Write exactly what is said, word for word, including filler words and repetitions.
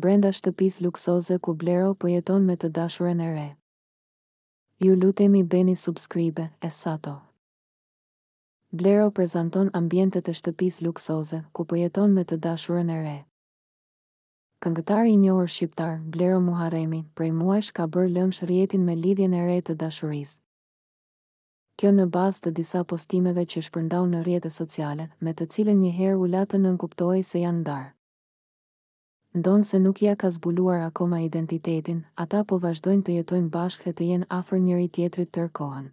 Brenda shtëpisë luksoze ku Blero po jeton me të dashuren e re. Ju lutemi bëni subscribe e sato. Blero prezanton ambientet e shtëpisë luksoze ku po jeton me të dashuren e re. Këngëtari i njohur shqiptar Blero Muharremi prej muajsh ka bërë lëmsh rrjetin me lidhjen e re të dashurisë. Kjo në bazë të disa postimeve që shpërndau në rrjetet sociale, me të cilën njëherë u la të nënkuptohej se janë ndarë. Ndonë se nuk ja ka zbuluar akoma identitetin, ata po vazhdojnë të jetojnë bashkë dhe të jenë afër njëri tjetrit tërkohën.